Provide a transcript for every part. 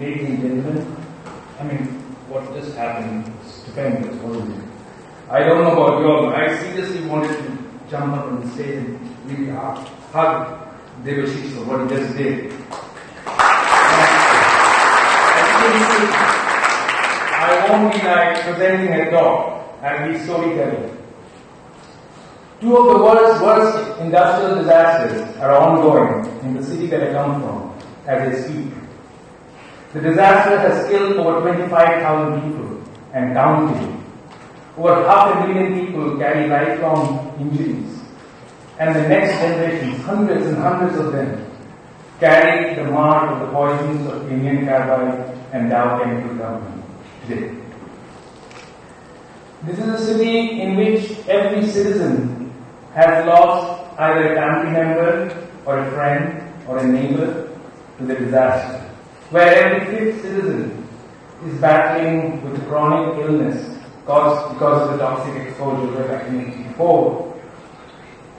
Ladies and gentlemen, I mean, what just happened is stupendous, wasn't it? I don't know about you all, but I seriously wanted to jump up and say and really hug Devashish for what he just did. I won't be like presenting a dog and be storytelling. Two of the world's worst industrial disasters are ongoing in the city that I come from as I speak. The disaster has killed over 25,000 people and counting. Over 500,000 people carry lifelong injuries, and the next generation, hundreds and hundreds of them, carry the mark of the poisons of Union Carbide and Dow Chemical Company today. This is a city in which every citizen has lost either a family member or a friend or a neighbor to the disaster, where every fifth citizen is battling with chronic illness caused because of the toxic exposure back in 1984.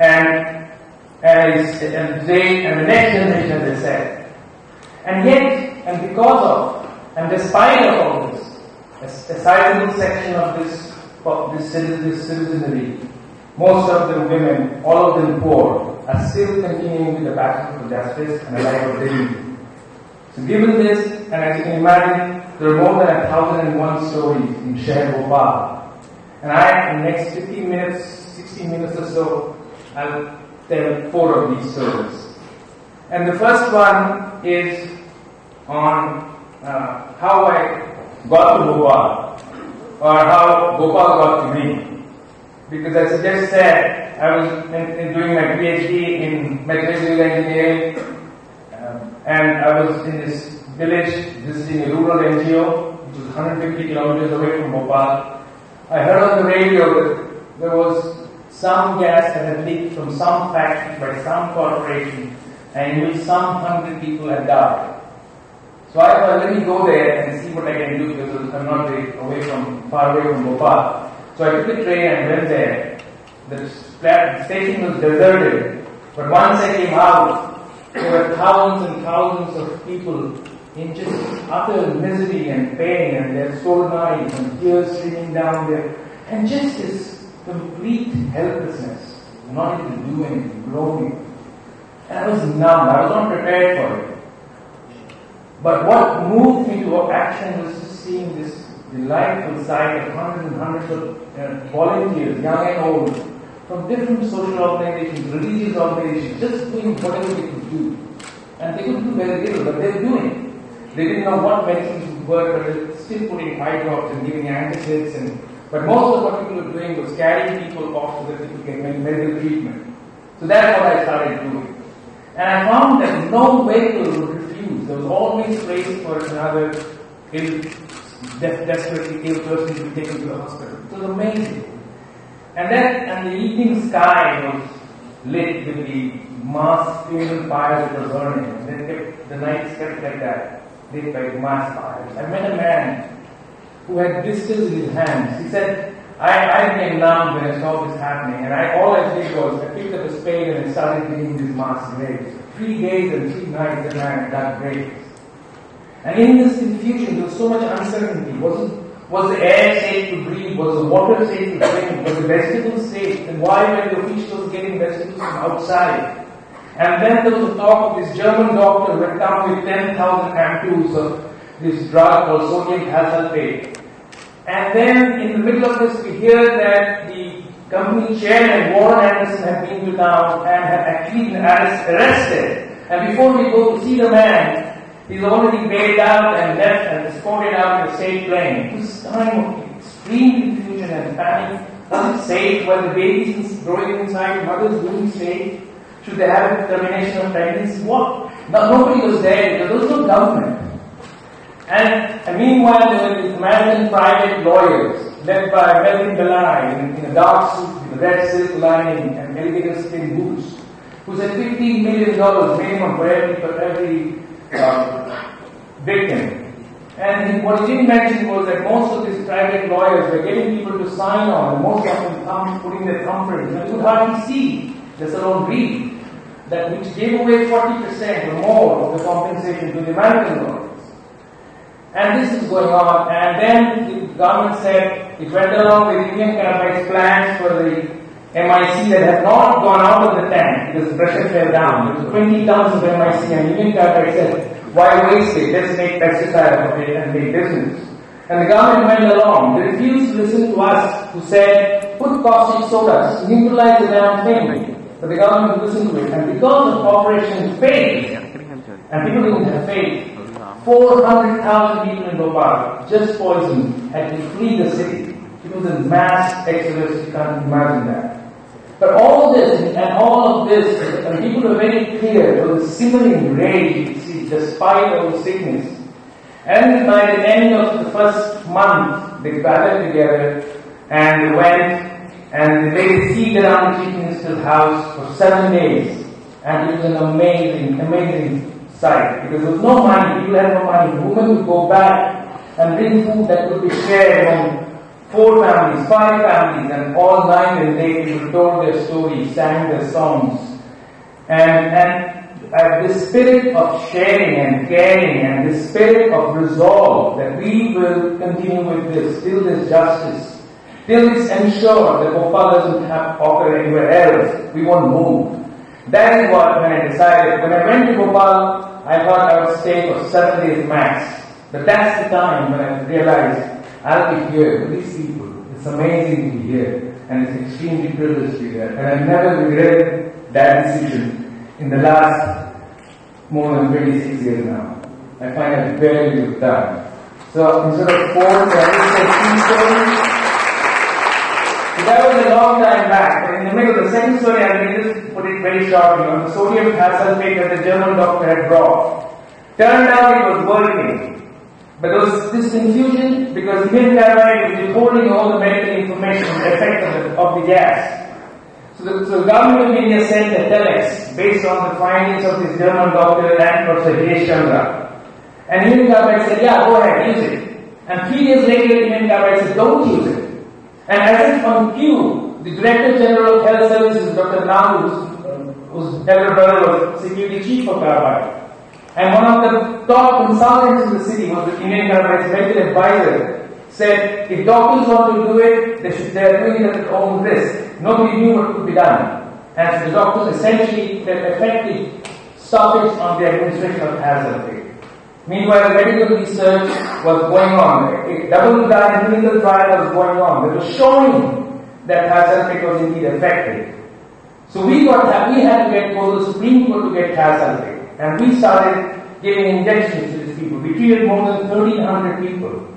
And they and the next generation, they said. And yet, and because of, and despite of all this, a sizable section of this citizenry, most of them women, all of them poor, are still continuing with the battle for justice and a life of dignity. So given this, and as you can imagine, there are more than 1,001 stories in Shehar Bhopal. And I, in the next 15 minutes, 16 minutes or so, I'll tell four of these stories. And the first one is on how I got to Bhopal, or how Bhopal got to me. Because as I just said, I was doing my PhD in mechanical engineering, and I was in this village visiting a rural NGO, which was 150 kilometers away from Bhopal. I heard on the radio that there was some gas that had leaked from some factory by some corporation, and in which some 100 people had died. So I thought, let me go there and see what I can do, because I'm not very far away from Bhopal. So I took the train and went there. The station was deserted, but once I came out, there were thousands and thousands of people in just utter misery and pain, and their sore eyes and tears streaming down there, and just this complete helplessness, not able to do anything, groaning. And I was numb, I was not prepared for it. But what moved me to action was just seeing this delightful sight of hundreds and hundreds of volunteers, young and old, from different social organizations, religious organizations, just doing whatever they could do. And they could do very little, but they were doing. They didn't know what medicines would work, but they were still putting eye drops and giving antidepressants. But most of what people were doing was carrying people off so that people can get medical treatment. So that's what I started doing. And I found that no vehicle would refuse. There was always space for another ill, desperately ill person to be taken to the hospital. It was amazing. And the evening sky was lit with the mass funeral fires that were burning. And the night kept like that, lit by mass fires. I met a man who had distils in his hands. He said, I became numb when I saw this happening, and all I did was, I picked up a spade and I started digging these mass graves. 3 days and 3 nights that I had dug graves. And in this confusion, there was so much uncertainty. Was the air safe to breathe? Was the water safe to drink? Was the vegetables safe? And why were the officials getting vegetables from outside? And then there was the talk of this German doctor who had come with 10,000 ampules of this drug called sodium hazalfate. And then in the middle of this, we hear that the company chairman, Warren Anderson, had been to town and had actually been arrested. And before we go to see the man, he's already bailed out and left and escorted out in a safe plane. This time of extreme confusion and panic, was it safe? Were the babies growing inside mothers doing safe? Should they have termination of pregnancy? What? Now, nobody was there because there was no government. And meanwhile, there were these American private lawyers led by Melvin Belli in a dark suit with a red silk lining and alligator skin boots, who said $15 million minimum for every victim. And what he didn't mention was that most of these private lawyers were getting people to sign on, and most of them putting their thumbprints. And you could hardly see, let alone read, that which gave away 40% or more of the compensation to the American lawyers. And this is going on. And then the government said it went along with Union Carbide's plans for the MIC that had not gone out of the tank because the pressure fell down. It was 20 tons of MIC, and Union Carbide said, why waste it? Let's make pesticide of it and make business. And the government went along. They refused to listen to us who said, put caustic sodas, neutralize the damn thing. But the government listened to it. And because of corporations failed, and people didn't have faith, 400,000 people in Bhopal, just poisoned, had to flee the city. It was a mass exodus, you can't imagine that. But all this, and all of this, and people were very clear, there was a simmering rage, you see, despite all the sickness. And by the end of the first month, they gathered together and they went and they laid a seed around the Chief Minister's house for 7 days. And it was an amazing, amazing sight. Because there was no money, people had no money. Women would go back and bring food that could be shared among 4 families, 5 families, and all night and day people told their stories, sang their songs. And this spirit of sharing and caring and this spirit of resolve that we will continue with this, till this justice, till it's ensured that Bhopal doesn't occur anywhere else, we won't move. That is what when I decided, when I went to Bhopal, I thought I would stay for 7 days max. But that's the time when I realized, I'll be here with these people. It's amazing to be here and it's extremely privileged to be here. And I never regret that decision. In the last more than 26 years now, I find a very good time. So instead of 4 years, so that was a long time back. But in the middle of the second story, I'm going to just put it very shortly on the sodium thiosulphate that the German doctor had brought. Turned out it was working, but there was this confusion because Union Carbide was withholding all the medical information on the effect of the gas. So the government of India sent a telex based on the findings of this German doctor and Professor J. Chandra. And Union Carbide said, yeah, go ahead, use it. And 3 years later, Union Carbide said, don't use it. And as if on cue, the Director General of Health Services, Dr. Namuz, whose elder brother was Security Chief of Carbide, and one of the top consultants in the city was the Union Carbide's medical advisor, said, if doctors want to do it, they are doing it at their own risk. Nobody knew what could be done. And so the doctors essentially their effective stoppage on the administration of hazard. Meanwhile, medical research was going on. A double-blind clinical trial was going on. They were showing that hazard was indeed effective. So we had to get both the Supreme Court to get hazard. And we started giving injections to these people. We treated more than 1,300 people.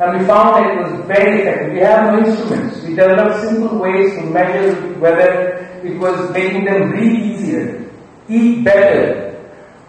And we found that it was very effective. We had no instruments. We developed simple ways to measure whether it was making them breathe easier, eat better,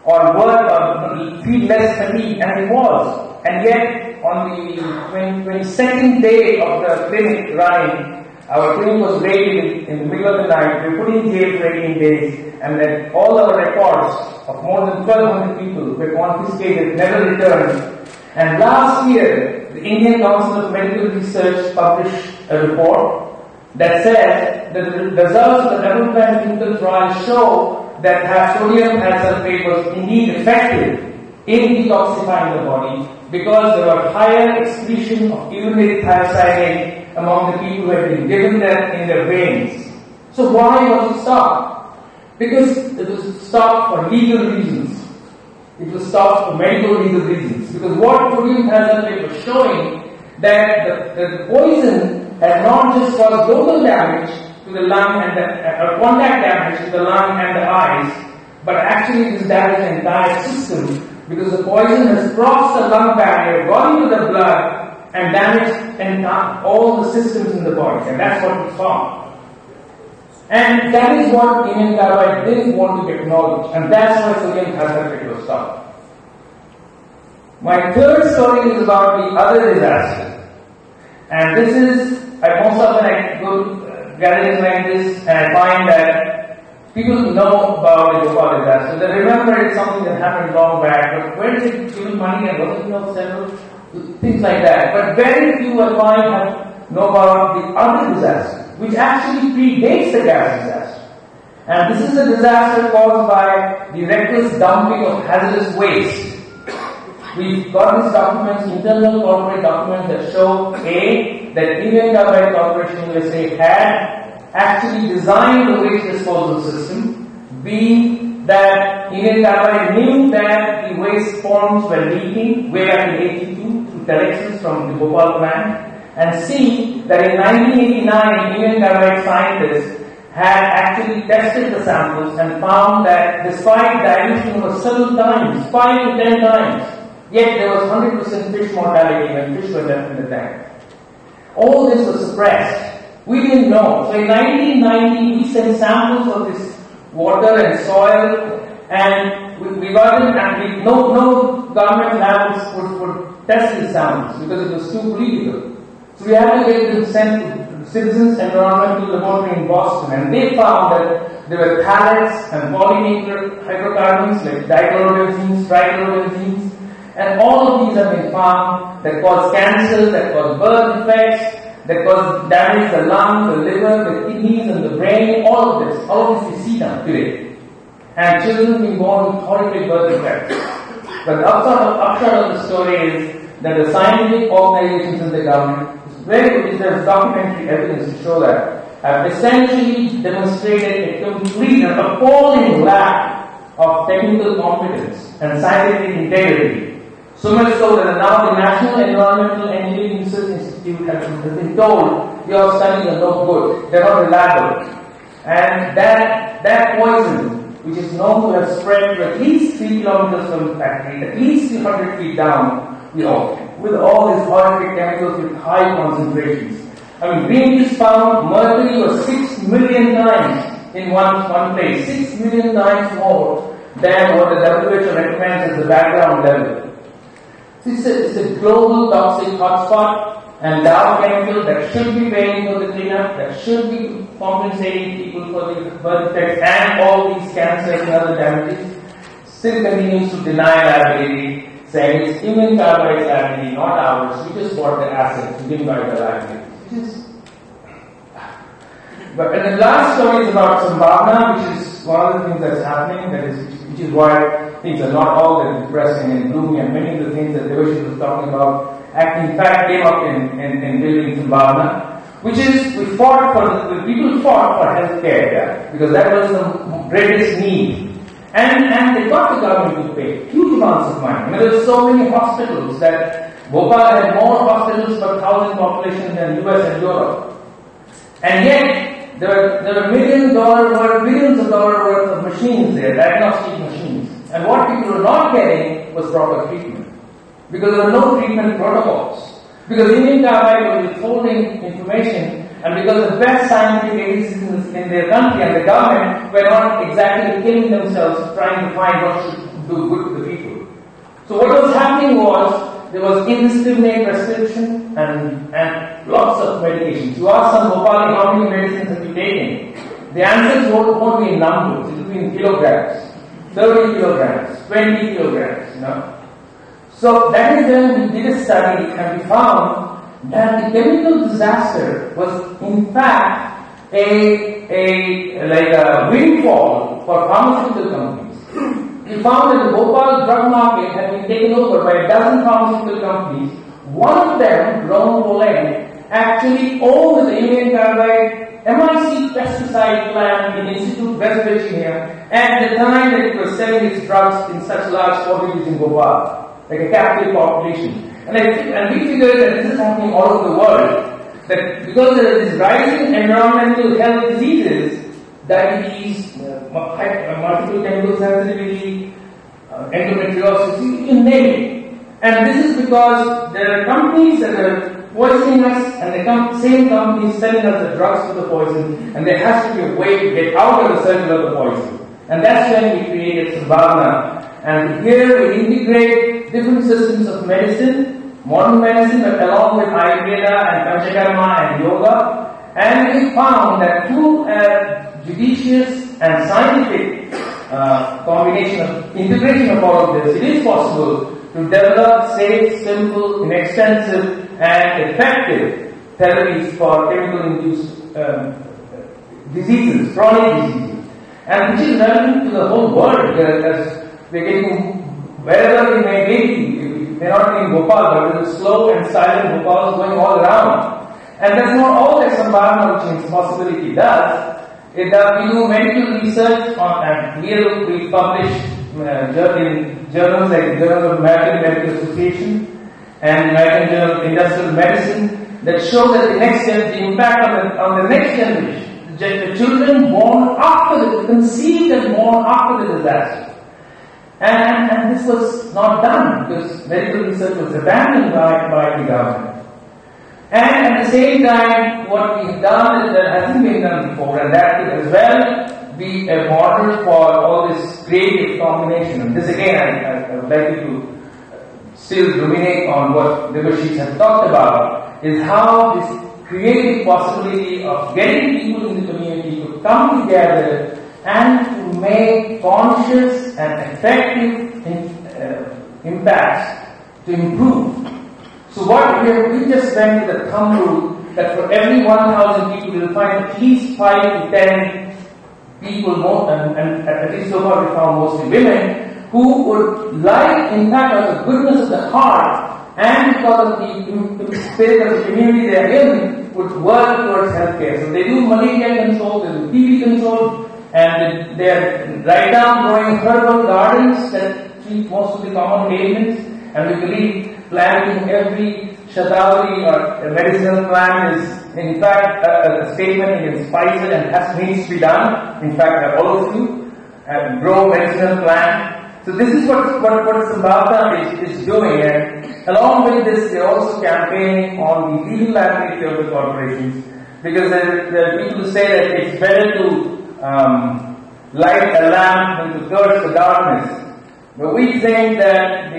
or work, or feel less fatigued, and it was. And yet, on the 22nd day of the clinic running, our clinic was raided in the middle of the night. We were put in jail for 18 days, and then all our records of more than 1,200 people were confiscated, never returned. And last year, the Indian Council of Medical Research published a report that says that the results of the double-blind clinical trial show that sodium thiosulphate was indeed effective in detoxifying the body because there were higher excretion of urinary thiocyanate among the people who had been given that in their veins. So why was it stopped? Because it was stopped for legal reasons. It was stopped for medical legal reasons. Because what sodium thiosulphate was showing that the poison had not just caused local damage to the lung and the contact damage to the lung and the eyes, but actually it has damaged the entire system because the poison has crossed the lung barrier, gone into the blood, and damaged all the systems in the body. And that's what we found. And that is what Union Carbide didn't want to acknowledge, and that's why sodium thiosulphate was stopped. My third story is about the other disaster, and this is, most often I go to gatherings like this and I find that people know about the Bhopal disaster. They remember it's something that happened long back, but where is it given money and what do you know, several things like that. But very few I find know about the other disaster, which actually predates the gas disaster. And this is a disaster caused by the reckless dumping of hazardous waste. We've got these documents, internal corporate documents that show A, that Union Carbide Corporation USA had actually designed the waste disposal system, B, that Union Carbide knew that the waste forms were leaking way back in 82 through collections from the Bhopal plant, and C, that in 1989 Union Carbide scientists had actually tested the samples and found that despite dilution was several times, 5 to 10 times, yet there was 100% fish mortality when fish were left in the tank. All this was suppressed. We didn't know. So in 1990, we sent samples of this water and soil, and we got them, and we, no government labs would test these samples because it was too political. So we had to get them sent to Citizens Environmental Laboratory in Boston, and they found that there were phthalates and pollinator hydrocarbons like dichlorodiphen, trichlorodiphen, and all of these have been found that cause cancer, that cause birth defects, that cause damage to the lung, the liver, the kidneys, and the brain. All of this we see now today. And children being born with horrific birth defects. But the upshot of the story is that the scientific organizations in the government, there's documentary evidence to show that, have essentially demonstrated a complete and appalling lack of technical competence and scientific integrity. So much so that now the National Environmental Engineering Research Institute has been told your studies are no good, they're not reliable. And that poison, which is known to have spread to at least 3 kilometers from the factory, at least 300 feet down, with all these horrific chemicals with high concentrations. I mean, Greenpeace found mercury was 6 million times in one place, 6 million times more than what the WHO recommends as the background level. It's a global toxic hotspot, and Dow Chemical that should be paying for the cleanup, that should be compensating people for the birth defects and all these cancers and other damages, still continues to deny liability, saying it's Union Carbide's liability, not ours. We just bought the asset, we didn't buy the liability. And the last story is about Sambhavna, which is one of the things that's happening, which is why things are not all that depressing and gloomy, and many of the things that Devashi was talking about in fact came up in building Sambhavna, which is the people fought for health care, yeah, because that was the greatest need. And they got the government to pay huge amounts of money. There were so many hospitals that Bhopal had more hospitals per 1,000 population than US and Europe. And yet there were billions of dollars worth of machines there, diagnostic machines. And what people were not getting was proper treatment, because there were no treatment protocols. Because Union Carbide was withholding information, and because the best scientific agencies in their country and the government were not exactly killing themselves trying to find what should do good to the people. So what was happening was, there was indiscriminate prescription and lots of medications. You ask some Bhopali how many medicines have you taken? The answers won't be in numbers, it will be in kilograms. 30 kilograms, 20 kilograms, no? So that is when we did a study, and we found that the chemical disaster was in fact like a windfall for pharmaceutical companies. We found that the Bhopal drug market had been taken over by a dozen pharmaceutical companies. One of them, Rhone-Poulenc, actually owned the Indian Carbide MIC pesticide plant in Institute, West Virginia, at the time that it was selling its drugs in such large quantities in Bhopal, like a captive population. And we figured that this is happening all over the world, that because there is rising environmental health diseases, diabetes, multiple chemical sensitivity, endometriosis, you name it. And this is because there are companies that are poisoning us, and the same company is selling us the drugs for the poison, and there has to be a way to get out of the circle of the poison. And that's when we created Sambhavna. And here we integrate different systems of medicine, modern medicine, but along with Ayurveda and Panchakarma and yoga. And we found that through a judicious and scientific combination of integration of all of this, it is possible to develop safe, simple, inexpensive, and effective therapies for chemical-induced diseases, chronic diseases, and which is relevant to the whole world. As we're getting, wherever we may be, may not be in Bhopal, but there's a slow and silent Bhopal going all around. And that's not all that Sambhavna change possibility does. It does, we do medical research on, and here we publish in journals like the Journal of American Medical Association and American Journal of Industrial Medicine that show that the next the impact on the next generation. The children born after the conceived and born after the disaster. And this was not done because medical research was abandoned by the government. And at the same time, what we have done is that hasn't been done before, and that could as well be a model for all this creative combination. And this again, I would like you to still ruminate on what Debashis has talked about, is how this creative possibility of getting people in the community to come together and to make conscious and effective impacts to improve. So what we just went with a thumb rule that for every 1,000 people you'll find at least 5 to 10 people, and at least so far we found mostly women, who would like in fact on the goodness of the heart and because of the spirit of the community they are in, would work towards healthcare. So they do malaria control, they do TB control, and they write down growing herbal gardens that treat most of the common ailments. And we believe planting every shatawari or medicinal plant is, in fact, a statement against Pfizer and has needs to be done. In fact, all of you grow medicinal plants. So this is what Sambhavna is doing, and along with this they are also campaigning on the legal liability of the corporations, because there are people who say that it's better to light a lamp than to curse the darkness. But we think that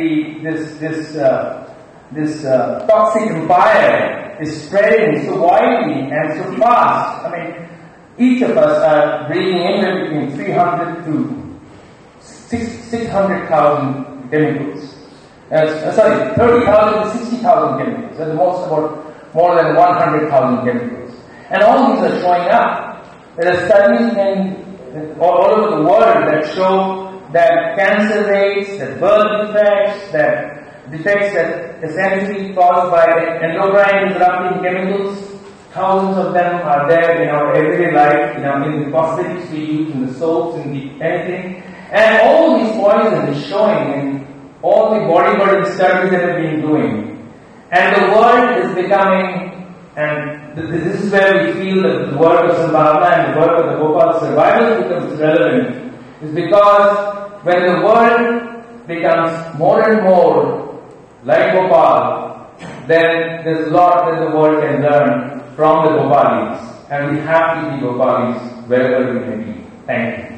this toxic empire is spreading so widely and so fast. I mean, each of us are breathing anywhere between 300 to 600,000 chemicals. 30,000 to 60,000 chemicals. At the most, about more than 100,000 chemicals. And all these are showing up. There are studies in all over the world that show that cancer rates, that birth defects, that defects that essentially caused by endocrine disrupting chemicals. Thousands of them are there in our everyday life, in the cosmetics we use, in the soaps, in the anything. And all these poisons is showing in all the body-burden studies that have been doing. And the world is becoming, and this is where we feel that the work of Sambhavna and the work of the Bhopal survivors becomes relevant, is because when the world becomes more and more like Bhopal, then there's a lot that the world can learn from the Bhopalis, and we have to be Bhopalis wherever we may be. Thank you.